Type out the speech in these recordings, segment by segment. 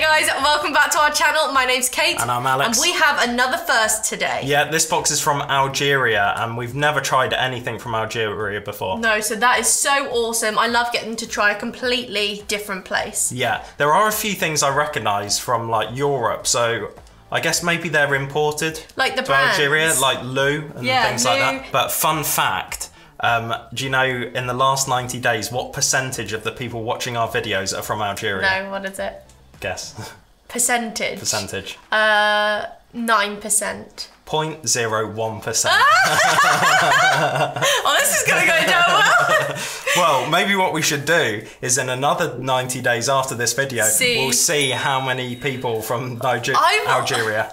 Hey guys, welcome back to our channel. My name's Kate. And I'm Alex. And we have another first today. Yeah, this box is from Algeria and we've never tried anything from Algeria before. No, so that is so awesome. I love getting to try a completely different place. Yeah, there are a few things I recognise from like Europe, so I guess maybe they're imported like the brands. Algeria, like LU and things like that. But fun fact, do you know in the last 90 days what percentage of the people watching our videos are from Algeria? No, what is it? Guess. Percentage. Percentage. 9%. 0.01%. Oh, this is going to go down well. Well, maybe what we should do is in another 90 days after this video, we'll see how many people from Algeria.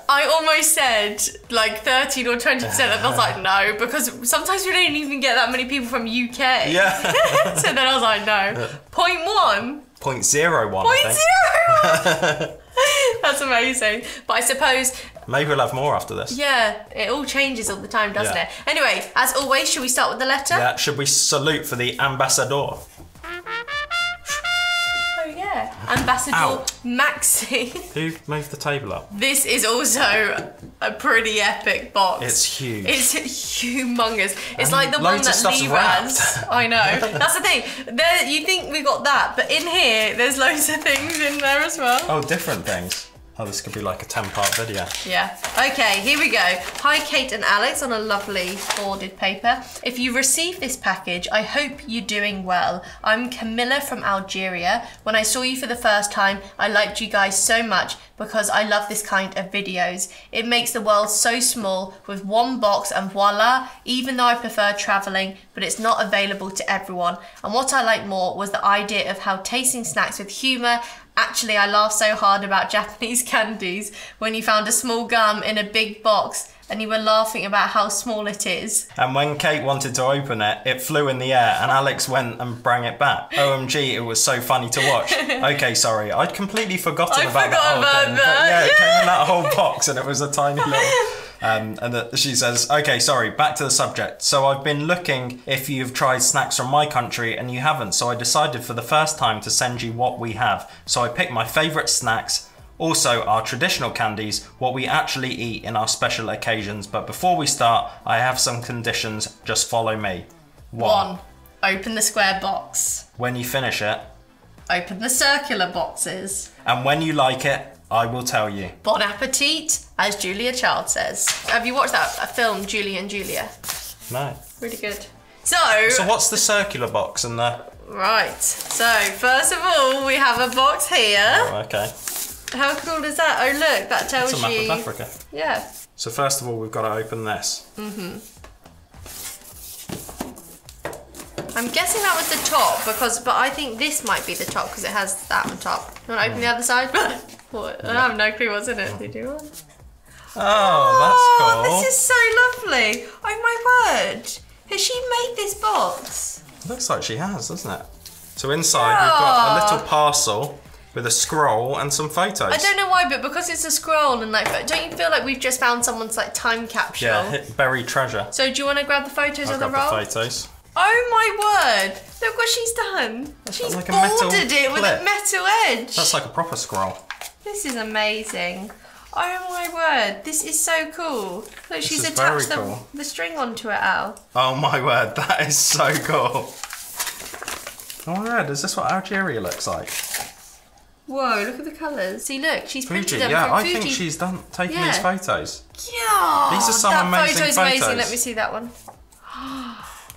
I almost said like 13 or 20%. And I was like, no, because sometimes we don't even get that many people from UK. Yeah. So then I was like, no. 0.1. 0.01. I think. 0.01. That's amazing. But I suppose maybe we'll have more after this. Yeah, it all changes all the time, doesn't it? Anyway, as always, should we start with the letter? Yeah. Should we salute for the ambassador? Oh yeah, ambassador Maxi. Who moved the table up? This is also a pretty epic box. It's huge. It's humongous. It's like the one that Lee has. I know. That's the thing. There, you think we got that, but in here, there's loads of things in there as well. Oh, different things. Oh, this could be like a 10-part video. Yeah. Okay, here we go. Hi, Kate and Alex on a lovely folded paper. If you receive this package, I hope you're doing well. I'm Camilla from Algeria. When I saw you for the first time, I liked you guys so much because I love this kind of videos. It makes the world so small with one box and voila, even though I prefer traveling, but it's not available to everyone. And what I liked more was the idea of how tasting snacks with humor. Actually, I laughed so hard about Japanese candies when you found a small gum in a big box and you were laughing about how small it is. And when Kate wanted to open it, it flew in the air and Alex went and brought it back. OMG, it was so funny to watch. Okay, sorry, I'd completely forgotten about that whole thing. Yeah, it came in that whole box and it was a tiny little... and she says, okay, sorry, back to the subject. So I've been looking if you've tried snacks from my country and you haven't. So I decided for the first time to send you what we have. So I picked my favorite snacks, also our traditional candies, what we actually eat in our special occasions. But before we start, I have some conditions. Just follow me. One, open the square box. When you finish it, open the circular boxes. And when you like it, I will tell you. Bon appetit, as Julia Child says. Have you watched that film, Julia and Julia? No. Really good. So what's the circular box in there? Right. So first of all, we have a box here. Oh, okay. How cool is that? Oh, look, that tells you. It's a map of Africa. Yeah. So first of all, we've got to open this. Mm-hmm. I'm guessing that was the top but I think this might be the top because it has that on top. You want to open the other side? I have no clue what's in it. They do. Oh, that's cool. This is so lovely. Oh my word. Has she made this box? Looks like she has, doesn't it? So inside we've got a little parcel with a scroll and some photos. I don't know why, but because it's a scroll and like, don't you feel like we've just found someone's like time capsule? Yeah, buried treasure. So do you want to grab the photos of the roll? I'll grab the photos. Oh my word! Look what she's done. She's like bordered it with a metal edge. That's like a proper scroll. This is amazing. Oh my word! This is so cool. Look, she's attached the string onto it, Al. Oh my word! That is so cool. Oh my word! Is this what Algeria looks like? Whoa! Look at the colours. See, look, she's printed them. Yeah, I think she's done taking these photos. Yeah. These are some amazing photos. That photo's amazing. Let me see that one.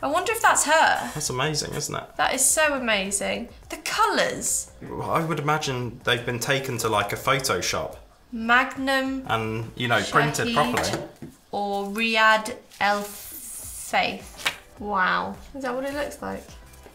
I wonder if that's her. That's amazing, isn't it? That is so amazing. The colours. I would imagine they've been taken to like a photo shop. Magnum. And, you know, Shahid printed properly. Or Riyadh El Faith. Wow. Is that what it looks like?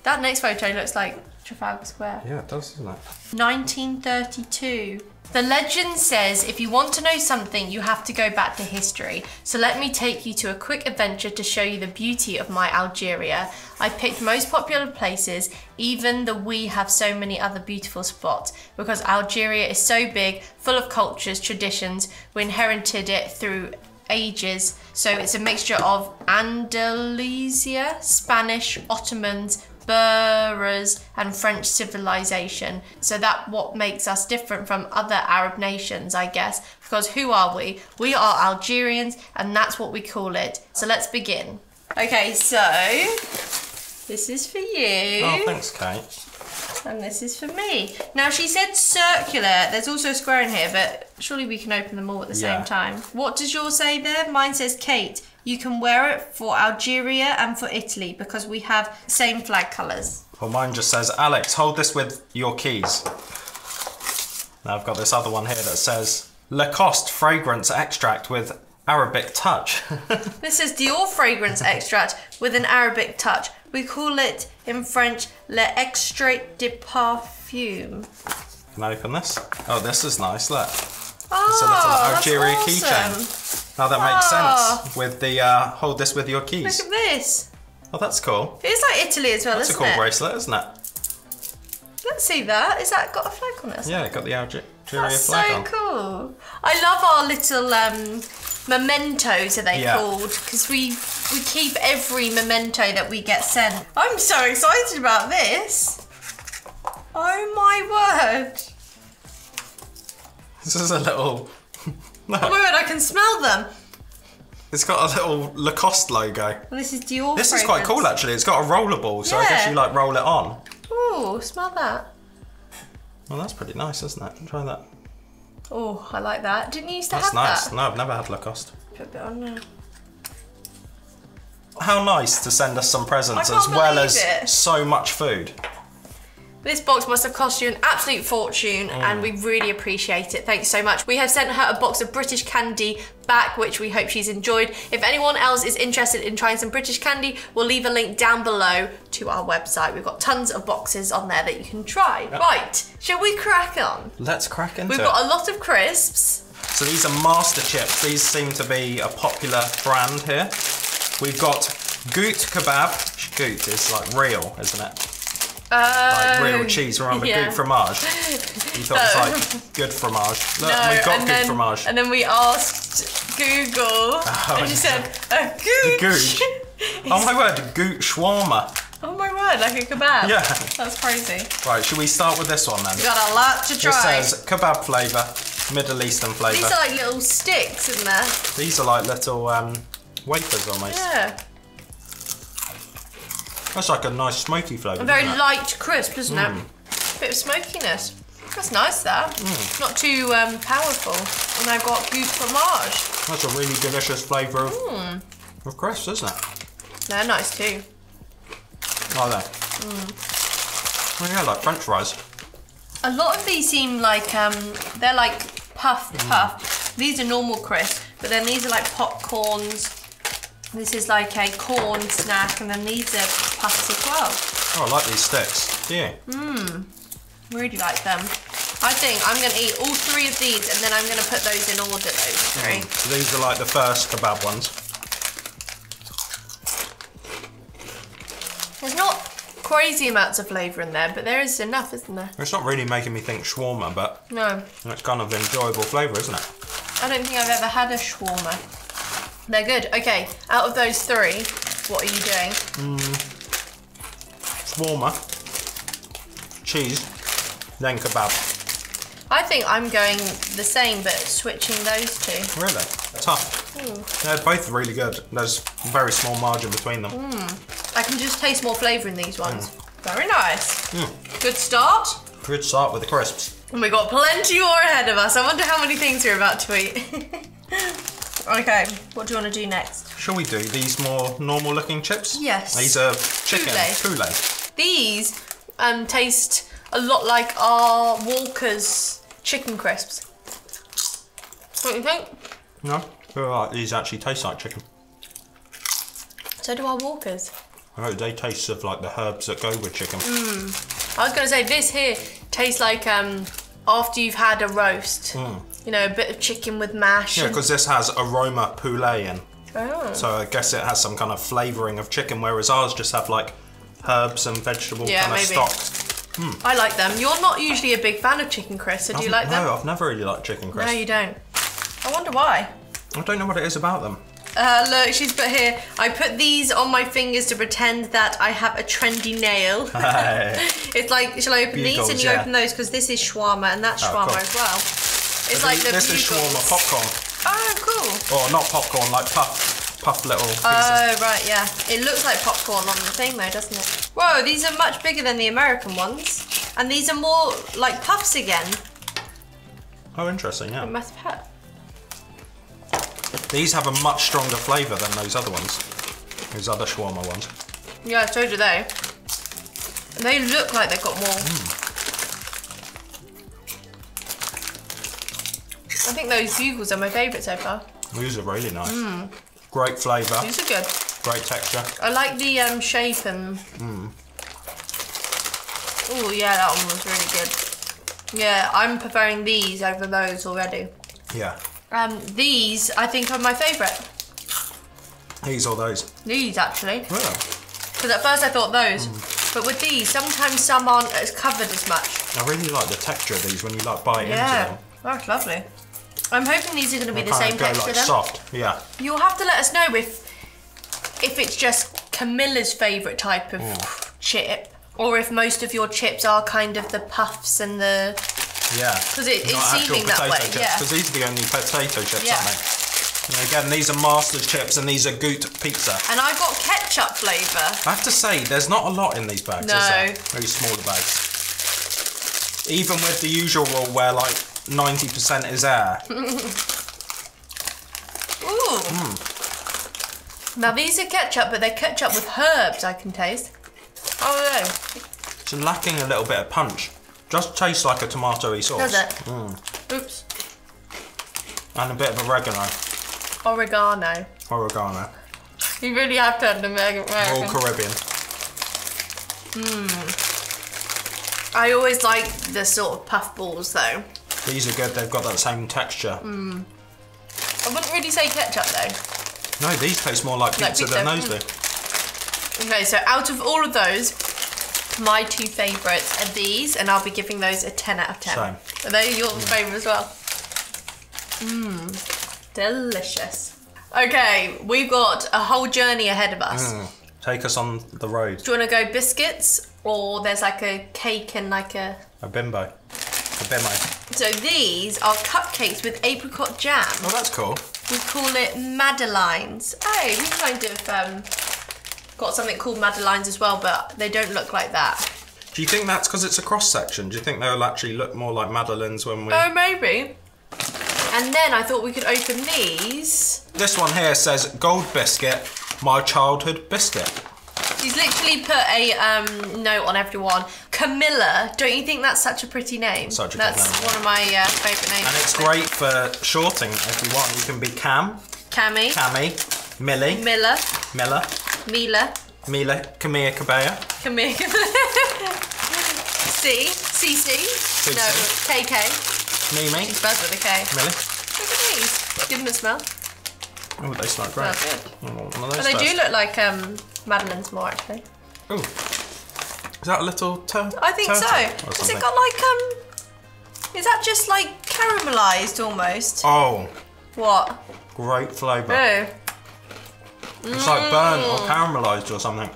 That next photo looks like Trafalgar Square. Yeah, it does, doesn't it? 1932. The legend says, if you want to know something, you have to go back to history. So let me take you to a quick adventure to show you the beauty of my Algeria. I picked most popular places, even though we have so many other beautiful spots, because Algeria is so big, full of cultures, traditions. We inherited it through ages. So it's a mixture of Andalusia, Spanish, Ottomans, Berbers and French civilization. So that what makes us different from other Arab nations, I guess, because who are we? We are Algerians, and that's what we call it. So let's begin. Okay, so this is for you. Oh, thanks, Kate. And this is for me. Now, she said circular. There's also a square in here, but surely we can open them all at the same time. What does yours say there? Mine says, Kate, you can wear it for Algeria and for Italy because we have same flag colours. Well, mine just says, Alex, hold this with your keys. Now, I've got this other one here that says, Lacoste fragrance extract with Arabic touch. This is Dior fragrance extract with an Arabic touch. We call it in French l'extrait de parfum. Can I open this? Oh, this is nice, look. Oh, it's a little Algeria keychain. Now that makes sense with the hold this with your keys. Look at this. Oh, that's cool. It's like Italy as well, isn't it? That's a cool bracelet, isn't it? Let's see that. Is that got a flag on it? Yeah, it got the Algeria flag on. That's so cool. I love our little mementos, are they called? Because we keep every memento that we get sent. I'm so excited about this. Oh my word. This is a little... Look. Oh my word, I can smell them. It's got a little Lacoste logo. Well, this is Dior fragrance. Is quite cool, actually. It's got a rollerball, so I guess you like roll it on. Ooh, smell that. Well, that's pretty nice, isn't it? Try that. Oh, I like that. Didn't you used to have that? That's nice. No, I've never had Lacoste. Put a bit on there. How nice to send us some presents as well as so much food. This box must have cost you an absolute fortune and we really appreciate it. Thanks so much. We have sent her a box of British candy back, which we hope she's enjoyed. If anyone else is interested in trying some British candy, we'll leave a link down below to our website. We've got tons of boxes on there that you can try. Yep. Right, shall we crack on? Let's crack into it. We've got a lot of crisps. So these are Master Chips. These seem to be a popular brand here. We've got Goot Kebab. Goot is like real, isn't it? Like real cheese, remember good fromage? You thought it was like good fromage. Look, no, we've got good fromage. And then we asked Google, and she said, a gooch. Gooch. Oh my word, gooch shawarma. Oh my word, like a kebab. Yeah. That's crazy. Right, should we start with this one then? We've got a lot to try. It says kebab flavour, Middle Eastern flavour. These are like little sticks in there. These are like little wafers almost. Yeah. That's like a nice smoky flavour. A very light crisp, isn't it? A bit of smokiness. That's nice, that. Not too powerful. And I've got goût fromage. That's a really delicious flavour of crisps, isn't it? They're nice too. Oh, they're. Oh yeah, like French fries. A lot of these seem like, they're like puff. These are normal crisps, but then these are like popcorns. This is like a corn snack, and then these are puffs as well. Oh, I like these sticks. Do you? Mmm, really like them. I think I'm going to eat all three of these, and then I'm going to put those in order, those three. So these are like the first kebab ones. There's not crazy amounts of flavour in there, but there is enough, isn't there? It's not really making me think shawarma, but no, it's kind of enjoyable flavour, isn't it? I don't think I've ever had a shawarma. They're good. Okay, out of those three, what are you doing? Shawarma, cheese, then kebab. I think I'm going the same, but switching those two. Really? Tough. Ooh. They're both really good. There's a very small margin between them. I can just taste more flavour in these ones. Very nice. Good start. Good start with the crisps. And we've got plenty more ahead of us. I wonder how many things we're about to eat. Okay, what do you want to do next? Shall we do these more normal looking chips? Yes. These are chicken poulet. These taste a lot like our Walker's chicken crisps. What do you think? No, these actually taste like chicken. So do our Walker's. Oh, they taste of like the herbs that go with chicken. I was going to say, this here tastes like after you've had a roast. You know, a bit of chicken with mash. Yeah, because this has aroma poulet in. Oh. So I guess it has some kind of flavouring of chicken, whereas ours just have like herbs and vegetable kind of stock. I like them. You're not usually a big fan of chicken crisps, so do you like them? No, I've never really liked chicken crisps. No, you don't. I wonder why. I don't know what it is about them. Look, she's put here, I put these on my fingers to pretend that I have a trendy nail. It's like, shall I open Bugles, these and you open those? Because this is shawarma and that's shawarma as well. It's so like the This Bugles. Is shawarma popcorn. Oh, cool. Or not popcorn, like puff little pieces. Oh, right, yeah. It looks like popcorn on the thing though, doesn't it? Whoa, these are much bigger than the American ones. And these are more like puffs again. Oh, interesting, yeah. It must have had. These have a much stronger flavour than those other ones. Those other shawarma ones. Yeah, so do they. And they look like they've got more. I think those Bugles are my favourite so far. These are really nice. Great flavour. These are good. Great texture. I like the shape and... Oh yeah, that one was really good. Yeah, I'm preferring these over those already. Yeah. These, I think, are my favourite. These or those? These, actually. Yeah. Because at first I thought those, but with these, sometimes some aren't as covered as much. I really like the texture of these when you like bite into them. That's lovely. I'm hoping these are going to be the same texture like then. Soft, yeah. You'll have to let us know if it's just Camilla's favourite type of chip, or if most of your chips are kind of the puffs and the... Yeah, because it's seeming that way. Yeah, because these are the only potato chips, aren't they? And again, these are Master's chips, and these are Goot pizza. And I've got ketchup flavour. I have to say, there's not a lot in these bags. No, is there? Very smaller bags. Even with the usual rule, where like 90% is air. Ooh. Now these are ketchup, but they're ketchup with herbs. I can taste. Oh no. It's lacking a little bit of punch. Just tastes like a tomato-y sauce. Does it? Oops. And a bit of oregano. Oregano. You really have to have the American. All Caribbean. I always like the sort of puff balls though. These are good, they've got that same texture. I wouldn't really say ketchup though. No, these taste more like pizza than those do. Okay, so out of all of those, my two favourites are these, and I'll be giving those a 10 out of 10. Same. Are they your favourite as well? Delicious. Okay, we've got a whole journey ahead of us. Take us on the road. Do you want to go biscuits, or there's like a cake and like a... A bimbo. So these are cupcakes with apricot jam. Oh, that's cool. We call it Madelines. Oh, we kind of... got something called Madelines as well, but they don't look like that. Do you think that's because it's a cross section? Do you think they'll actually look more like Madelines when we... Oh, maybe. And then I thought we could open these. This one here says, Gold Biscuit, my childhood biscuit. She's literally put a note on everyone. Camilla, don't you think that's such a pretty name? Such a good name. That's one of my favourite names. And it's great for shorting if you want. You can be Cam. Cammy. Cammy. Millie. Miller. Miller. Mila, Camilla Cabello. Camilla Cabello. C, CC, no, KK. Mimi. She's buzzed with a K. Millie. Look at these. Give them a smell. Oh, they smell great. But they do look like Madeline's more, actually. Oh, is that a little turtle? I think so. Has it got like, is that just like caramelised almost? Oh. What? Great flavour. Oh. It's like burnt or caramelised or something.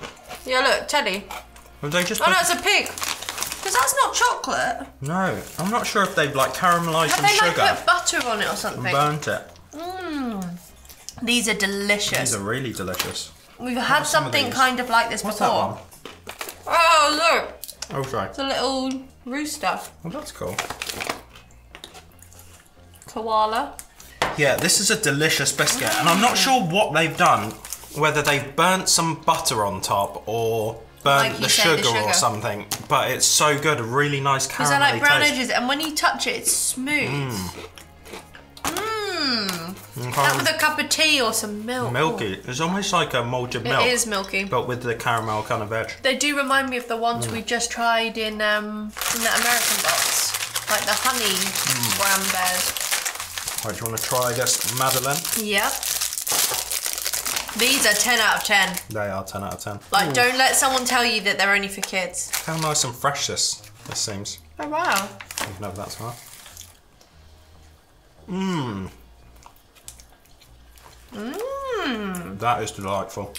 Yeah, look, Teddy. Have they just... Oh, no, it's a pig. Because that's not chocolate. No, I'm not sure if they've like caramelised some sugar. Have they like put butter on it or something? And burnt it. These are delicious. These are really delicious. We've had something kind of like this before. What's that one? Oh, look. Oh, sorry. It's a little rooster. Well, that's cool. Koala. Yeah, this is a delicious biscuit. And I'm not sure what they've done. Whether they've burnt some butter on top or burnt like the sugar or something, but it's so good, a really nice caramelly taste. Because I like brown edges, and when you touch it, it's smooth. That with a cup of tea or some milk. Milky. Ooh. It's almost like a malted milk. It is milky. But with the caramel kind of edge. They do remind me of the ones we just tried in the American box, like the honey brown bears. Right, do you want to try this Madeleine? Yep. These are 10 out of 10. They are 10 out of 10. Like, don't let someone tell you that they're only for kids. How nice and fresh this seems. Oh, wow. You can have that as well. Mmm. That is delightful.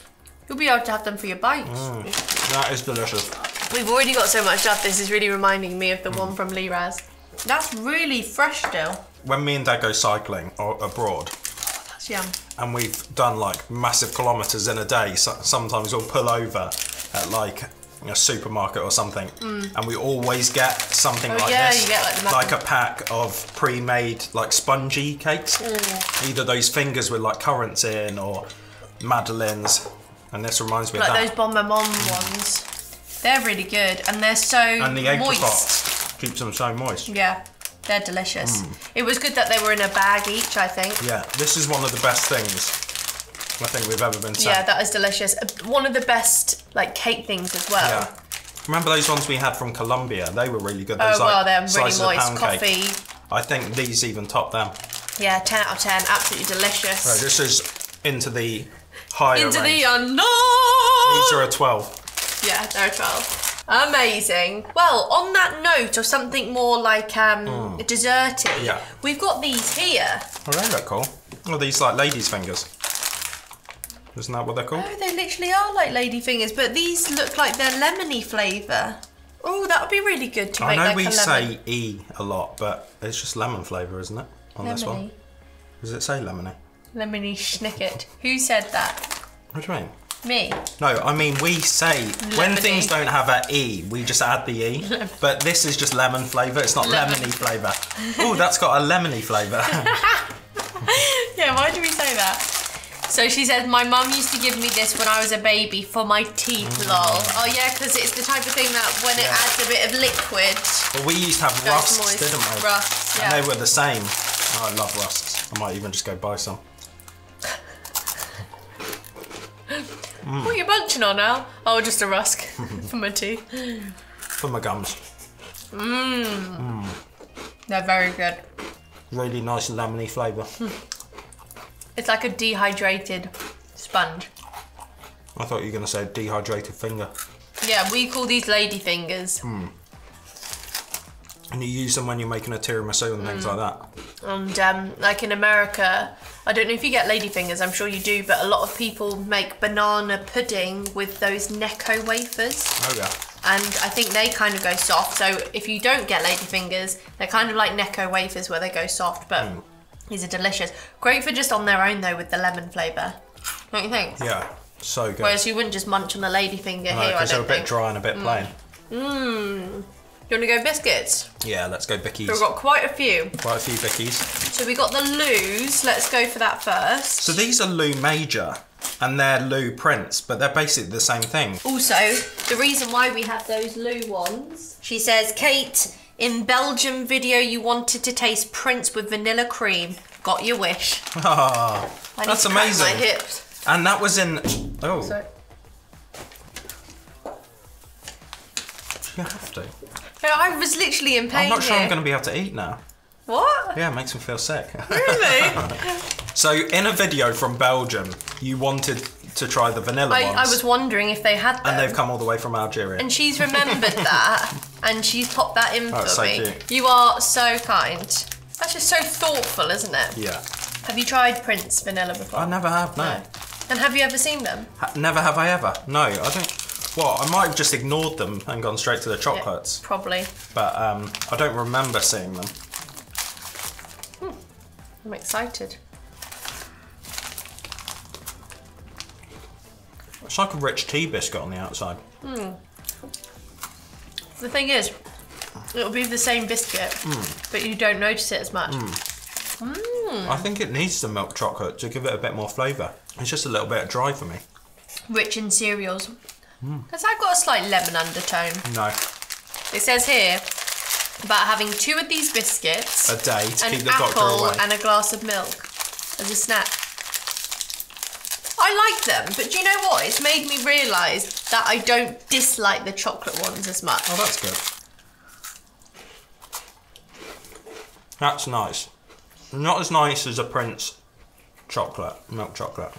You'll be able to have them for your bites. Mm. That is delicious. We've already got so much stuff, this is really reminding me of the one from Liraz. That's really fresh still. When me and Dad go cycling or abroad, yeah. And we've done like massive kilometres in a day. So sometimes we'll pull over at like a supermarket or something, and we always get something like this. You get like a pack of pre-made like spongy cakes. Mm. Either those fingers with like currants in or Madeleines, and this reminds me like of that. Like those Bon Maman ones. They're really good, and they're so moist. And the apricots keeps them so moist. Yeah. They're delicious. Mm. It was good that they were in a bag each, I think. Yeah, this is one of the best things I think we've ever been sent. Yeah, that is delicious. One of the best like cake things as well. Yeah. Remember those ones we had from Colombia? They were really good. Those, oh, well, they're really moist. Coffee. Cake. I think these even top them. Yeah, 10 out of 10. Absolutely delicious. Right, this is into the higher range. The unknown! These are a 12. Yeah, they're a 12. Amazing. Well, on that note of something more like desserty, yeah. We've got these here. Oh, they look cool. Oh, these like ladies' fingers. Isn't that what they're called? Oh, they literally are like lady fingers, but these look like they're lemony flavour. Oh, that would be really good to make like a lemon. I know we say E a lot, but it's just lemon flavour, isn't it? On lemony. This one. Does it say lemony? Lemony schnicket. Who said that? What do you mean? Me? No, I mean we say lemony. When things don't have an E, we just add the E. But this is just lemon flavour, it's not lemony flavour. Oh, that's got a lemony flavour. Yeah, why do we say that? So she says, my mum used to give me this when I was a baby for my teeth, lol. Oh yeah, because it's the type of thing that when it adds a bit of liquid. Well, we used to have rusks, didn't we? Rusks, yeah. And they were the same. Oh, I love rusks. I might even just go buy some. What are you munching on now? Oh, just a rusk for my teeth. For my gums. Mmm. Mm. They're very good. Really nice lemony flavour. It's like a dehydrated sponge. I thought you were going to say dehydrated finger. Yeah, we call these lady fingers. Mm. And you use them when you're making a tiramisu and things like that. And like in America, I don't know if you get lady fingers, I'm sure you do, but a lot of people make banana pudding with those Necco wafers. Oh yeah. And I think they kind of go soft, so if you don't get lady fingers, they're kind of like Necco wafers where they go soft, but these are delicious. Great for just on their own though with the lemon flavour. Don't you think? Yeah, so good. Whereas you wouldn't just munch on the lady finger here, because they're a bit dry and a bit plain. Mmm. Do you want to go biscuits? Yeah, let's go Bickies. So we've got quite a few. Quite a few Bickies. So we got the LUs, let's go for that first. So these are LU Major and they're LU Prince, but they're basically the same thing. Also, the reason why we have those LU ones, she says, Kate, in Belgium video you wanted to taste Prince with vanilla cream. Got your wish. Ah, oh, that's amazing. I need to crack my hips. And that was in, oh. Sorry. You have to. I was literally in pain. I'm not sure I'm going to be able to eat now. What? Yeah, it makes me feel sick. Really? So in a video from Belgium, you wanted to try the vanilla ones. I was wondering if they had them. And they've come all the way from Algeria. And she's remembered that, and she's popped that in for me. Cute. You are so kind. That's just so thoughtful, isn't it? Yeah. Have you tried Prince vanilla before? I never have, no. And have you ever seen them? Never have I ever. No, I don't. Well, I might have just ignored them and gone straight to the chocolates. Yeah, probably. But I don't remember seeing them. Hmm. I'm excited. It's like a rich tea biscuit on the outside. Hmm. The thing is, it'll be the same biscuit, but you don't notice it as much. Mm. Mm. I think it needs some milk chocolate to give it a bit more flavour. It's just a little bit dry for me. Rich in cereals. Has that got a slight lemon undertone? No. It says here about having 2 of these biscuits a day to keep the doctor away, and a glass of milk as a snack. I like them, but do you know what? It's made me realise that I don't dislike the chocolate ones as much. Oh, that's good. That's nice. Not as nice as a Prince chocolate, milk chocolate.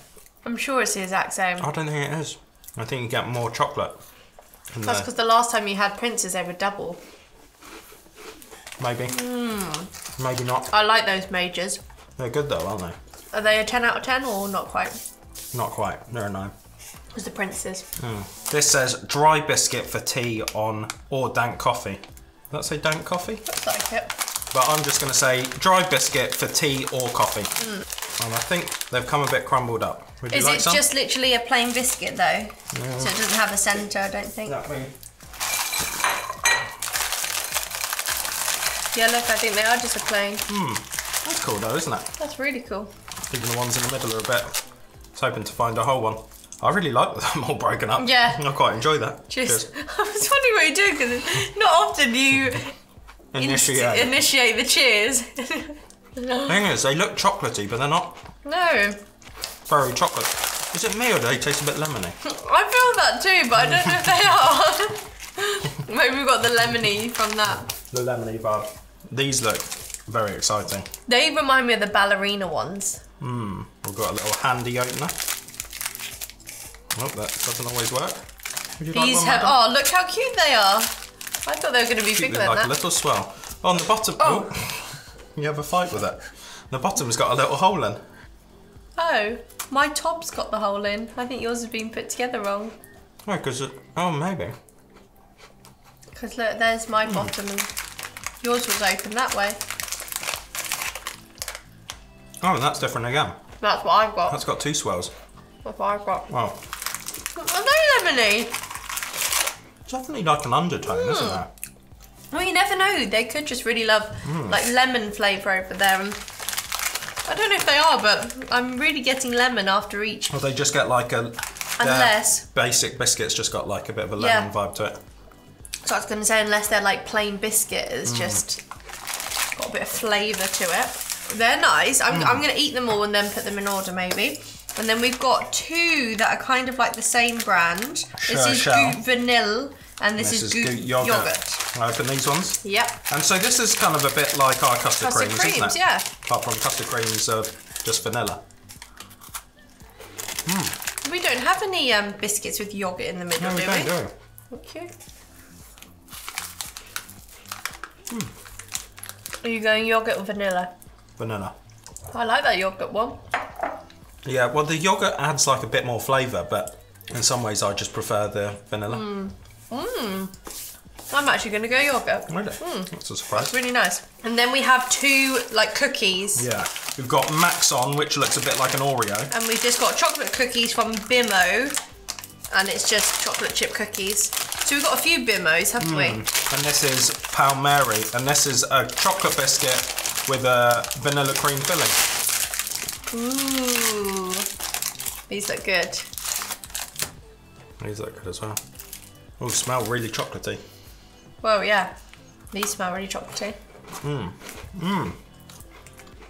I'm sure it's the exact same. I don't think it is. I think you get more chocolate. That's because the last time you had Princes, they were double. Maybe. Mm. Maybe not. I like those Majors. They're good though, aren't they? Are they a 10 out of 10 or not quite? Not quite, they're a 9. Because the Prince is. Mm. This says dry biscuit for tea on or dank coffee. Does that say dank coffee? Looks like it. But I'm just going to say dry biscuit for tea or coffee. Mm. And I think they've come a bit crumbled up. Would you like some? Is it just literally a plain biscuit though? Yeah. So it doesn't have a centre, I don't think. Exactly. Yeah, look, I think they are just a plain. Hmm. That's cool though, isn't it? That's really cool. Even the ones in the middle are a bit. I was hoping to find a whole one. I really like that I'm all broken up. Yeah. I quite enjoy that. Cheers. I was wondering what you're doing because not often you initiate the cheers. The thing is, they look chocolatey, but they're not. No. Very chocolate. Is it me or do they taste a bit lemony? I feel that too, but I don't know if they are. Maybe we've got the lemony from that. The lemony bar. These look very exciting. They remind me of the ballerina ones. Hmm. We've got a little handy opener. Oh, that doesn't always work. Oh, look how cute they are. I thought they were going to be bigger than that. Like a little swell. On the bottom, you have a fight with it. The bottom's got a little hole in. Oh, my top's got the hole in. I think yours has been put together wrong. Oh, because, maybe. Because look, there's my bottom and yours was open that way. Oh, and that's different again. That's what I've got. That's got two swells. That's what I've got. Wow. Are they lemony? Definitely like an undertone, isn't there? Well, you never know. They could just really love like lemon flavour over there. And I don't know if they are, but I'm really getting lemon after each. Well, they just get like a... Unless... Basic biscuits just got like a bit of a lemon vibe to it. So I was going to say, unless they're like plain biscuit, it's just got a bit of flavour to it. They're nice. I'm going to eat them all and then put them in order maybe. And then we've got two that are kind of like the same brand. This is Goot Vanilla and this is Goot Yogurt. Can I open these ones? Yep. And so this is kind of a bit like our custard creams, isn't it? Yeah. Apart from custard creams are just vanilla. Mm. We don't have any biscuits with yogurt in the middle, no, do we? Okay. Mm. Are you going yogurt or vanilla? Vanilla. I like that yogurt one. Yeah, well the yogurt adds like a bit more flavour, but in some ways I just prefer the vanilla. Mmm. Mmm. I'm actually going to go yogurt. Really? Mm. That's a surprise. That's really nice. And then we have two like cookies. Yeah. We've got Maxon, which looks a bit like an Oreo. And we've just got chocolate cookies from Bimbo. And it's just chocolate chip cookies. So we've got a few Bimbos, haven't we? And this is Palmeri. And this is a chocolate biscuit with a vanilla cream filling. Ooh, these look good. These look good as well. Oh, smell really chocolatey. Well, yeah, these smell really chocolatey. Mmm, mmm.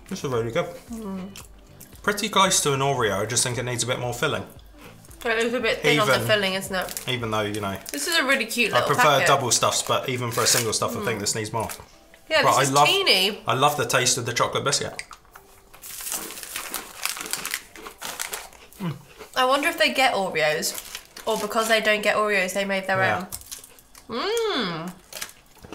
This is really good. Mm. Pretty close to an Oreo, I just think it needs a bit more filling. It is a bit thin on the filling, isn't it? Even though, you know. This is a really cute little packet. Double stuffs, but even for a single stuff, I think this needs more. Yeah, but this is teeny. I love the taste of the chocolate biscuit. I wonder if they get Oreos, or because they don't get Oreos, they made their own. Mmm.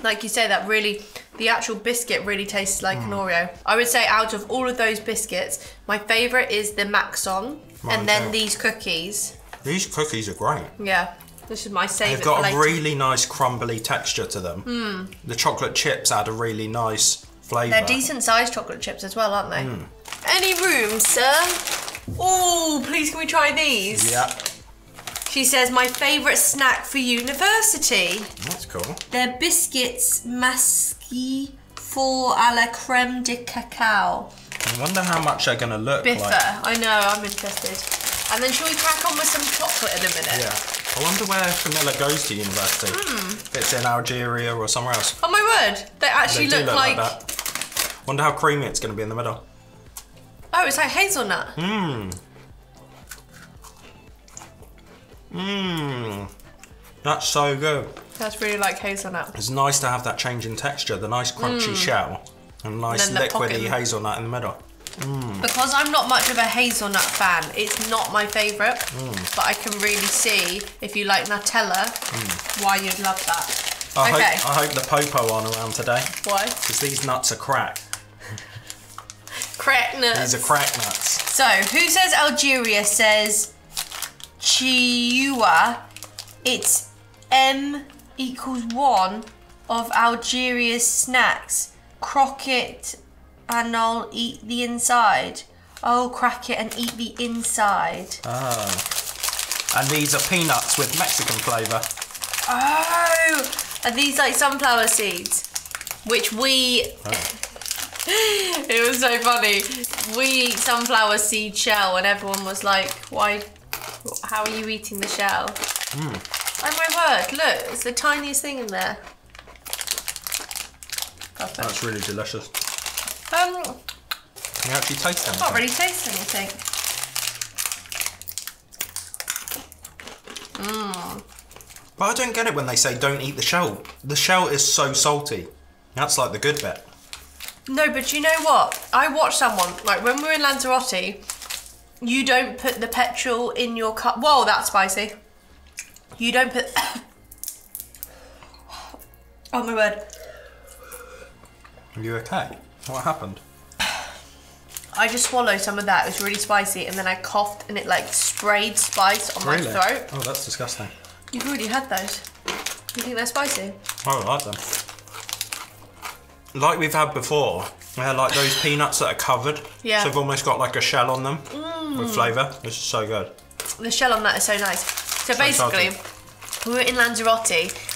Like you say, that really, the actual biscuit really tastes like an Oreo. I would say out of all of those biscuits, my favourite is the Maxon, and then these cookies. These cookies are great. Yeah, this is my favourite. They've got a really nice crumbly texture to them. Mm. The chocolate chips add a really nice flavour. They're decent sized chocolate chips as well, aren't they? Mm. Any room, sir? Oh, please can we try these? Yeah. She says, my favourite snack for university. That's cool. They're biscuits masqués à la crème de cacao. I wonder how much they're going to look like. I know, I'm interested. And then shall we crack on with some chocolate in a minute? Yeah. I wonder where vanilla goes to university. Mm. If it's in Algeria or somewhere else. Oh my word, they actually look like that. Wonder how creamy it's going to be in the middle. Oh, it's like hazelnut. Mmm. Mmm. That's so good. That's really like hazelnut. It's nice to have that change in texture, the nice crunchy shell and nice liquidy hazelnut in the middle. Mm. Because I'm not much of a hazelnut fan, it's not my favourite, but I can really see if you like Nutella, why you'd love that. I hope the popo aren't around today. Why? Because these nuts are crack. crack nuts. These are crack nuts. So, who says Algeria says Chiua? It's M = 1 of Algeria's snacks. Crock it and I'll eat the inside. I'll crack it and eat the inside. Oh. And these are peanuts with Mexican flavour. Oh! Are these like sunflower seeds? Which we... Oh. It was so funny. We eat sunflower seed shell and everyone was like, why, how are you eating the shell? Mm. Oh my word, look, it's the tiniest thing in there. Perfect. That's really delicious. Can you actually taste anything? I can't really taste anything. Mmm. But I don't get it when they say don't eat the shell. The shell is so salty. That's like the good bit. No, but you know what? I watched someone, like when we were in Lanzarote, you don't put the petrol in your car. Whoa, that's spicy. You don't put... Oh my word. Are you okay? What happened? I just swallowed some of that. It was really spicy and then I coughed and it like sprayed spice on my throat. Oh, that's disgusting. You've already had those. You think they're spicy? I like them. Like we've had before, they're like those peanuts that are covered. Yeah. So they've almost got like a shell on them with flavour. This is so good. The shell on that is so nice. So basically, we were in Lanzarote,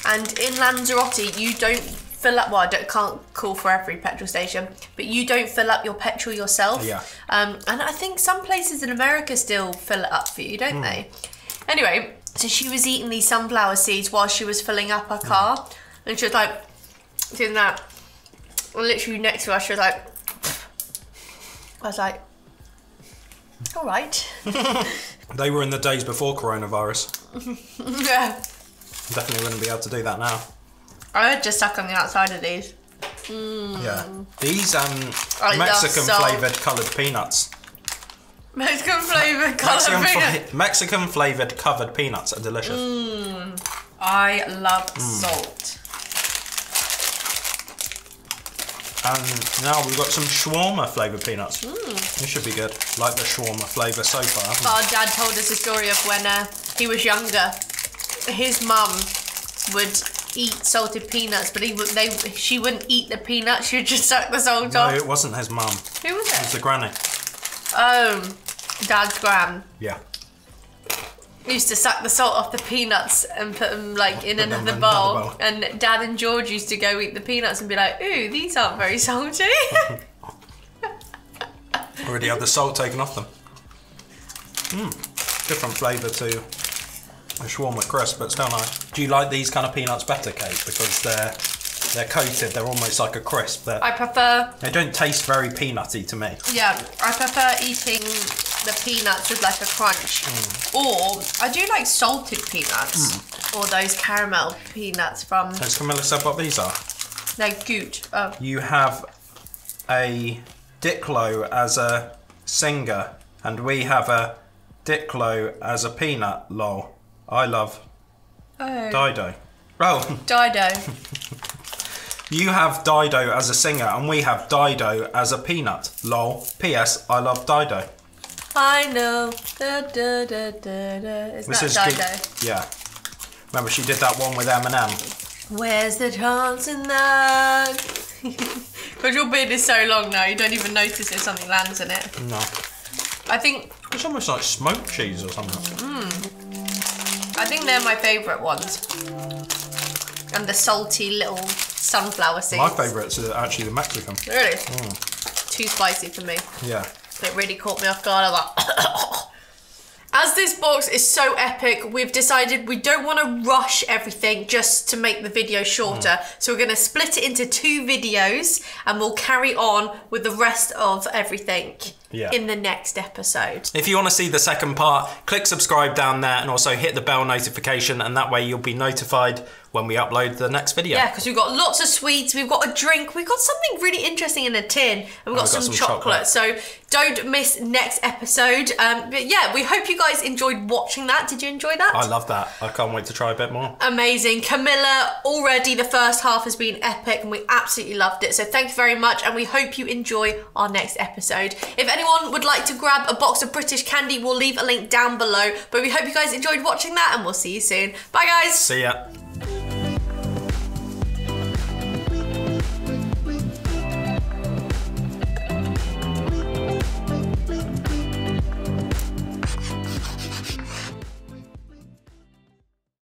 and in Lanzarote you don't fill up, well I can't call for every petrol station, but you don't fill up your petrol yourself. Yeah. And I think some places in America still fill it up for you, don't they? Anyway, so she was eating these sunflower seeds while she was filling up her car, and she was like doing that. Literally next to us, she was like, I was like, all right. They were in the days before coronavirus. Yeah. Definitely wouldn't be able to do that now. I would just suck on the outside of these. Mm. Yeah. These Mexican flavoured coloured peanuts. Mexican flavoured coloured peanuts. Mexican flavoured covered peanuts are delicious. Mm. I love salt. And now we've got some shawarma flavoured peanuts. This should be good. Like the shawarma flavour so far. Our dad told us a story of when he was younger, his mum would eat salted peanuts, but she wouldn't eat the peanuts. She would just suck the salt off. No, it wasn't his mum. Who was it? It was the granny. Oh, Dad's gran. Yeah. Used to suck the salt off the peanuts and put them like in another bowl, and Dad and George used to go eat the peanuts and be like, ooh, these aren't very salty. Already had the salt taken off them. Different flavour to a shawarma crisp, but still nice. Do you like these kind of peanuts better, Kate? Because they're coated, they're almost like a crisp. I prefer... They don't taste very peanutty to me. Yeah, I prefer eating the peanuts with like a crunch. Or I do like salted peanuts or those caramel peanuts from... Has Camilla said what these are? They're good. Oh. You have a Diclo as a singer and we have a Diclo as a peanut, lol. I love Dido. Oh. Dido. You have Dido as a singer and we have Dido as a peanut, lol. P.S. I love Dido. I know. Da, da, da, da, da. It's not Dido. Yeah. Remember she did that one with Eminem. Where's the chance in that? Because your beard is so long now, you don't even notice if something lands in it. No. I think... It's almost like smoked cheese or something. I think they're my favourite ones. And the salty little sunflower seeds. My favourites are actually the Mexican. Really? Too spicy for me. Yeah. It really caught me off guard. I was like, as this box is so epic, we've decided we don't want to rush everything just to make the video shorter. So we're going to split it into 2 videos and we'll carry on with the rest of everything in the next episode. If you want to see the second part, click subscribe down there and also hit the bell notification, and that way you'll be notified when we upload the next video. Yeah, because we've got lots of sweets, we've got a drink, we've got something really interesting in a tin, and we've got some chocolate. So Don't miss next episode. But yeah, we hope you guys enjoyed watching that. Did you enjoy that? I love that. I can't wait to try a bit more. Amazing. Camilla, already the first half has been epic and we absolutely loved it. So thank you very much and we hope you enjoy our next episode. If anyone would like to grab a box of British candy, we'll leave a link down below. But we hope you guys enjoyed watching that and we'll see you soon. Bye guys. See ya.